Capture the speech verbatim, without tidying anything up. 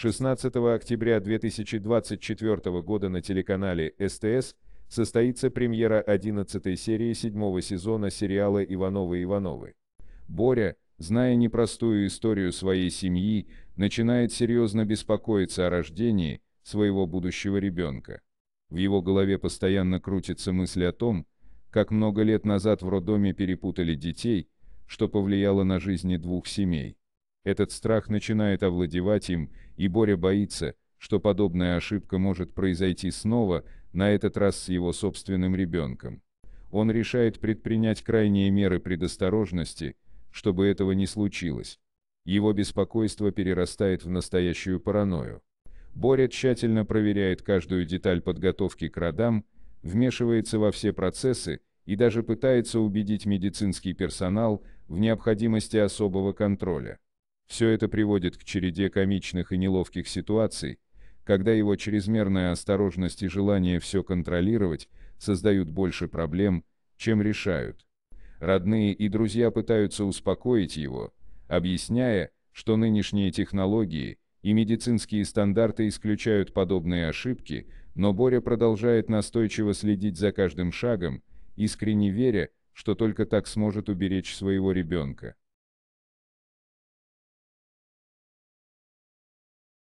шестнадцатого октября две тысячи двадцать четвёртого года на телеканале СТС состоится премьера одиннадцатой серии седьмого сезона сериала «Ивановы-Ивановы». Боря, зная непростую историю своей семьи, начинает серьезно беспокоиться о рождении своего будущего ребенка. В его голове постоянно крутится мысль о том, как много лет назад в роддоме перепутали детей, что повлияло на жизни двух семей. Этот страх начинает овладевать им, и Боря боится, что подобная ошибка может произойти снова, на этот раз с его собственным ребенком. Он решает предпринять крайние меры предосторожности, чтобы этого не случилось. Его беспокойство перерастает в настоящую паранойю. Боря тщательно проверяет каждую деталь подготовки к родам, вмешивается во все процессы и даже пытается убедить медицинский персонал в необходимости особого контроля. Все это приводит к череде комичных и неловких ситуаций, когда его чрезмерная осторожность и желание все контролировать создают больше проблем, чем решают. Родные и друзья пытаются успокоить его, объясняя, что нынешние технологии и медицинские стандарты исключают подобные ошибки, но Боря продолжает настойчиво следить за каждым шагом, искренне веря, что только так сможет уберечь своего ребенка.